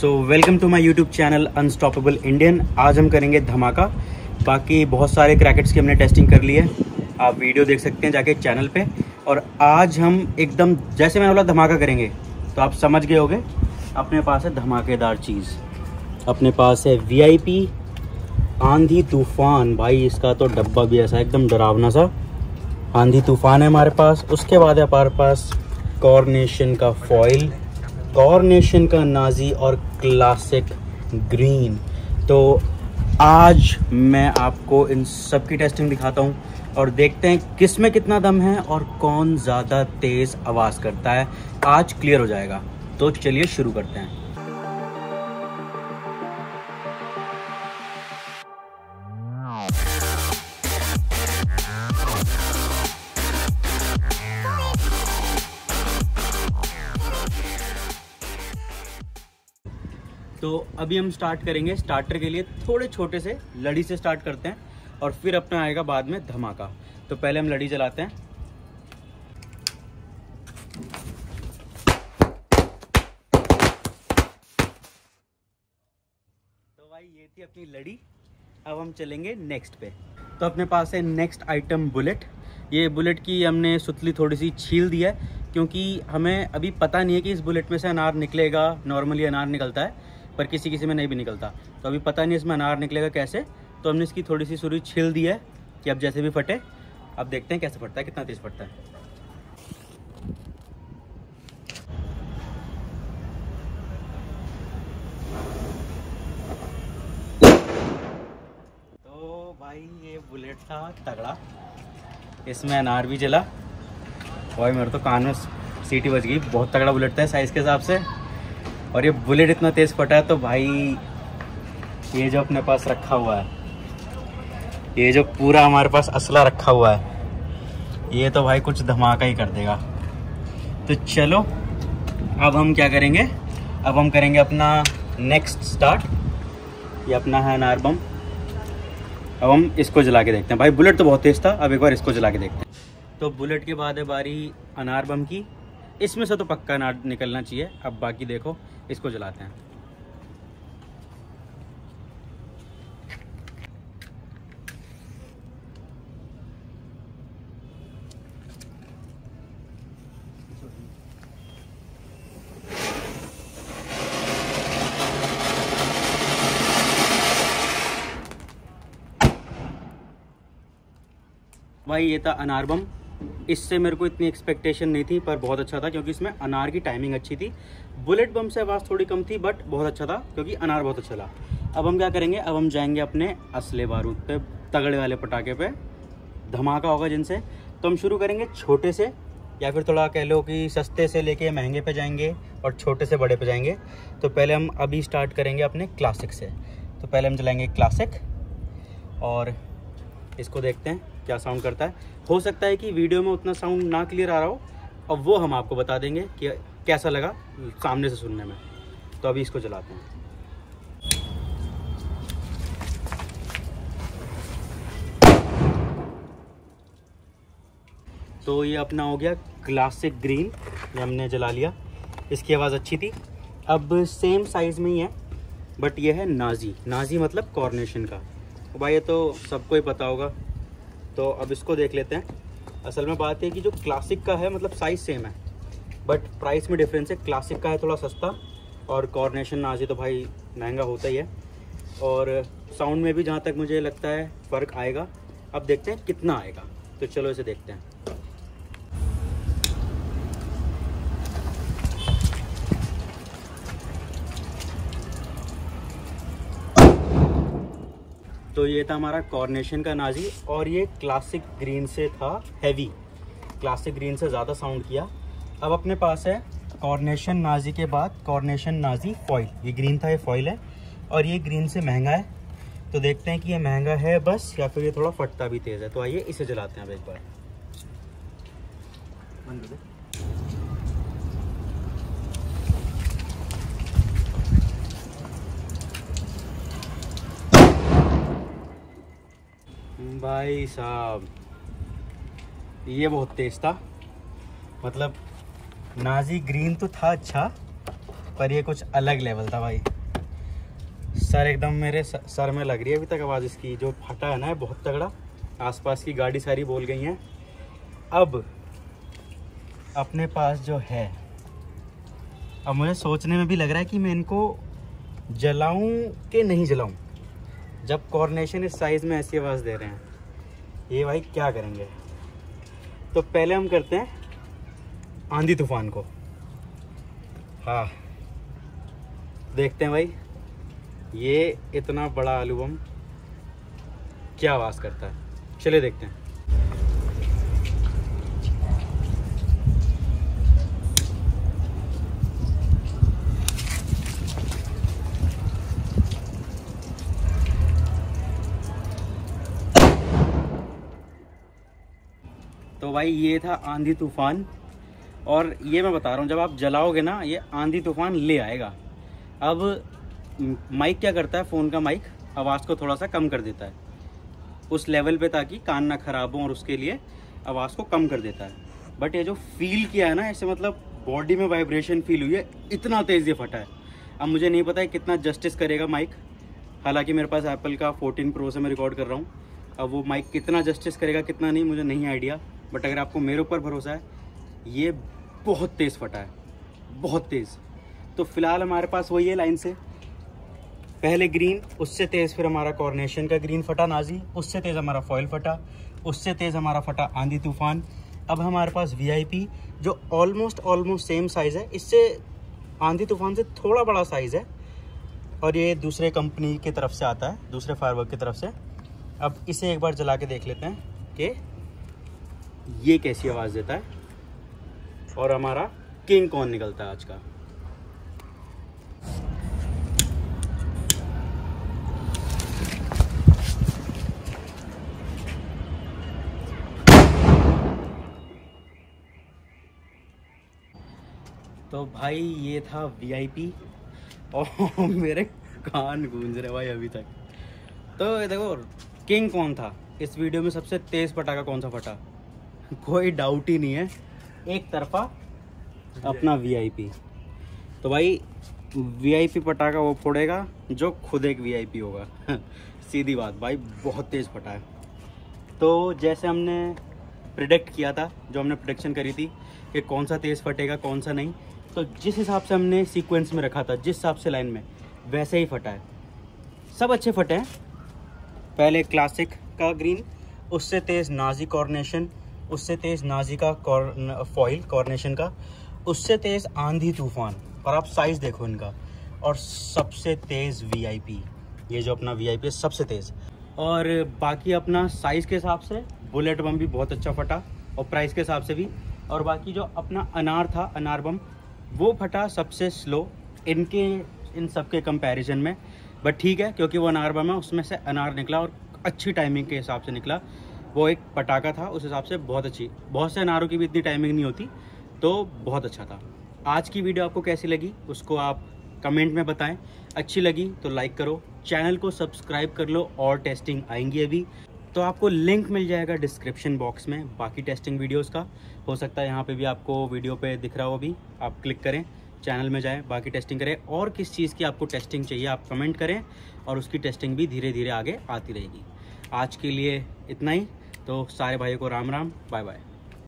So welcome to my YouTube channel unstoppable Indian. आज हम करेंगे धमाका। बाकी बहुत सारे क्रैकेट्स की हमने टेस्टिंग कर ली है, आप वीडियो देख सकते हैं जाके चैनल पे। और आज हम एकदम जैसे मैंने बोला धमाका करेंगे तो आप समझ गए होंगे। अपने पास है धमाकेदार चीज़, अपने पास है वीआईपी आंधी तूफान। भाई इसका तो डब्बा भी ऐसा एकदम डरावना सा। आंधी तूफान है हमारे पास, उसके बाद है हमारे पास कॉर्नेशन का फॉइल, कॉर्नेशन का नाजी और क्लासिक ग्रीन। तो आज मैं आपको इन सब की टेस्टिंग दिखाता हूँ और देखते हैं किस में कितना दम है और कौन ज़्यादा तेज़ आवाज़ करता है। आज क्लियर हो जाएगा, तो चलिए शुरू करते हैं। तो अभी हम स्टार्ट करेंगे। स्टार्टर के लिए थोड़े छोटे से लड़ी से स्टार्ट करते हैं और फिर अपना आएगा बाद में धमाका। तो पहले हम लड़ी जलाते हैं। तो भाई ये थी अपनी लड़ी, अब हम चलेंगे नेक्स्ट पे। तो अपने पास है नेक्स्ट आइटम बुलेट। ये बुलेट की हमने सुतली थोड़ी सी छील दी है क्योंकि हमें अभी पता नहीं है कि इस बुलेट में से अनार निकलेगा। नॉर्मली अनार निकलता है पर किसी किसी में नहीं भी निकलता, तो अभी पता नहीं इसमें अनार निकलेगा कैसे। तो हमने इसकी थोड़ी सी सुरी छील दी है कि अब जैसे भी फटे। अब देखते हैं कैसे फटता है, कितना तेज फटता है। तो भाई ये बुलेट था तगड़ा, इसमें अनार भी जला। भाई मेरे तो कान में सीटी बज गई, बहुत तगड़ा बुलेट था साइज़ के हिसाब से। और ये बुलेट इतना तेज़ फटा है तो भाई ये जो अपने पास रखा हुआ है, ये जो पूरा हमारे पास असला रखा हुआ है, ये तो भाई कुछ धमाका ही कर देगा। तो चलो अब हम क्या करेंगे, अब हम करेंगे अपना नेक्स्ट स्टार्ट। ये अपना है अनार बम, अब हम इसको जला के देखते हैं। भाई बुलेट तो बहुत तेज़ था, अब एक बार इसको जला के देखते हैं। तो बुलेट के बाद है बारी अनार बम की, इसमें से तो पक्का अनार निकलना चाहिए। अब बाकी देखो, इसको जलाते हैं। भाई ये था अनार बम। इससे मेरे को इतनी एक्सपेक्टेशन नहीं थी पर बहुत अच्छा था क्योंकि इसमें अनार की टाइमिंग अच्छी थी। बुलेट बम से आवाज़ थोड़ी कम थी बट बहुत अच्छा था क्योंकि अनार बहुत अच्छा था। अब हम क्या करेंगे, अब हम जाएंगे अपने असले बारूद पे, तगड़े वाले पटाखे पे, धमाका होगा जिनसे। तो हम शुरू करेंगे छोटे से, या फिर थोड़ा कह लो कि सस्ते से लेके महंगे पे जाएंगे और छोटे से बड़े पे जाएंगे। तो पहले हम अभी स्टार्ट करेंगे अपने क्लासिक से। तो पहले हम चलाएँगे क्लासिक और इसको देखते हैं क्या साउंड करता है। हो सकता है कि वीडियो में उतना साउंड ना क्लियर आ रहा हो और वो हम आपको बता देंगे कि कैसा लगा सामने से सुनने में। तो अभी इसको चलाते हैं। तो ये अपना हो गया क्लासिक ग्रीन, ये हमने जला लिया, इसकी आवाज़ अच्छी थी। अब सेम साइज़ में ही है बट ये है नाजी। नाजी मतलब कॉर्नेशन का। भाई ये तो सबको ही पता होगा। तो अब इसको देख लेते हैं। असल में बात है कि जो क्लासिक का है मतलब साइज़ सेम है बट प्राइस में डिफरेंस है। क्लासिक का है थोड़ा सस्ता और कॉर्नेशन नाजी तो भाई महंगा होता ही है। और साउंड में भी जहाँ तक मुझे लगता है फ़र्क आएगा। अब देखते हैं कितना आएगा। तो चलो इसे देखते हैं। तो ये था हमारा कॉर्नेशन का नाजी और ये क्लासिक ग्रीन से था हैवी। क्लासिक ग्रीन से ज़्यादा साउंड किया। अब अपने पास है कॉर्नेशन नाजी के बाद कॉर्नेशन नाजी फॉइल। ये ग्रीन था, ये फॉइल है और ये ग्रीन से महंगा है। तो देखते हैं कि ये महंगा है बस या फिर ये थोड़ा फटता भी तेज़ है। तो आइए इसे जलाते हैं अब एक बार। भाई साहब ये बहुत तेज़ था। मतलब नाजी ग्रीन तो था अच्छा पर ये कुछ अलग लेवल था भाई। सर एकदम मेरे सर में लग रही है अभी तक आवाज़ इसकी, जो फटा है ना बहुत तगड़ा, आसपास की गाड़ी सारी बोल गई हैं। अब अपने पास जो है, अब मुझे सोचने में भी लग रहा है कि मैं इनको जलाऊं कि नहीं जलाऊं, जब कॉर्नेशन इस साइज़ में ऐसी आवाज़ दे रहे हैं। ये भाई क्या करेंगे, तो पहले हम करते हैं आंधी तूफान को। हाँ देखते हैं भाई ये इतना बड़ा आलू बम क्या आवाज़ करता है, चलिए देखते हैं। तो भाई ये था आंधी तूफान, और ये मैं बता रहा हूँ जब आप जलाओगे ना ये आंधी तूफान ले आएगा। अब माइक क्या करता है, फ़ोन का माइक आवाज़ को थोड़ा सा कम कर देता है उस लेवल पे, ताकि कान ना ख़राब हो, और उसके लिए आवाज़ को कम कर देता है। बट ये जो फील किया है ना, इससे मतलब बॉडी में वाइब्रेशन फील हुई है, इतना तेज़ ये फटा है। अब मुझे नहीं पता है कितना जस्टिस करेगा माइक, हालाँकि मेरे पास एप्पल का 14 प्रो से मैं रिकॉर्ड कर रहा हूँ। अब वो माइक कितना जस्टिस करेगा कितना नहीं मुझे नहीं आइडिया, बट अगर आपको मेरे ऊपर भरोसा है ये बहुत तेज़ फटा है, बहुत तेज़। तो फिलहाल हमारे पास वही है, लाइन से पहले ग्रीन, उससे तेज़ फिर हमारा कॉर्नेशन का ग्रीन फटा नाजी, उससे तेज़ हमारा फॉयल फटा, उससे तेज़ हमारा फटा आंधी तूफान। अब हमारे पास वीआईपी जो ऑलमोस्ट सेम साइज़ है, इससे आंधी तूफान से थोड़ा बड़ा साइज़ है, और ये दूसरे कंपनी की तरफ से आता है, दूसरे फायरवर्क की तरफ से। अब इसे एक बार जला के देख लेते हैं कि ये कैसी आवाज़ देता है, और हमारा किंग कौन निकलता है आज का। तो भाई ये था वीआईपी, और मेरे कान गूंज रहे भाई अभी तक। तो ये देखो किंग कौन था इस वीडियो में, सबसे तेज़ पटाखा कौन सा फटा, कोई डाउट ही नहीं है, एक तरफा अपना वीआईपी। तो भाई वीआईपी पटाखा वो फोड़ेगा जो खुद एक वीआईपी होगा सीधी बात भाई, बहुत तेज़ फटा है। तो जैसे हमने प्रिडिक्ट किया था, जो हमने प्रिडिक्शन करी थी कि कौन सा तेज़ फटेगा कौन सा नहीं, तो जिस हिसाब से हमने सीक्वेंस में रखा था, जिस हिसाब से लाइन में, वैसे ही फटा है। सब अच्छे फटे हैं, पहले क्लासिक का ग्रीन, उससे तेज़ नाजी कॉर्नेशन, उससे तेज़ नाजी का फॉइल कॉर्नेशन का, उससे तेज़ आंधी तूफान, और आप साइज़ देखो इनका, और सबसे तेज़ वीआईपी। ये जो अपना वीआईपी है सबसे तेज़, और बाकी अपना साइज़ के हिसाब से बुलेट बम भी बहुत अच्छा फटा, और प्राइस के हिसाब से भी। और बाकी जो अपना अनार था, अनार बम, वो फटा सबसे स्लो इन सब के कंपेरिजन में, बट ठीक है क्योंकि वो अनार बम है, उसमें से अनार निकला और अच्छी टाइमिंग के हिसाब से निकला। वो एक पटाखा था उस हिसाब से बहुत अच्छी, बहुत से अनारों की भी इतनी टाइमिंग नहीं होती, तो बहुत अच्छा था। आज की वीडियो आपको कैसी लगी उसको आप कमेंट में बताएं, अच्छी लगी तो लाइक करो, चैनल को सब्सक्राइब कर लो, और टेस्टिंग आएंगी अभी, तो आपको लिंक मिल जाएगा डिस्क्रिप्शन बॉक्स में बाकी टेस्टिंग वीडियोज़ का। हो सकता है यहाँ पर भी आपको वीडियो पर दिख रहा हो, अभी आप क्लिक करें, चैनल में जाएँ, बाकी टेस्टिंग करें, और किस चीज़ की आपको टेस्टिंग चाहिए आप कमेंट करें, और उसकी टेस्टिंग भी धीरे धीरे आगे आती रहेगी। आज के लिए इतना ही, तो सारे भाइयों को राम राम, बाय बाय।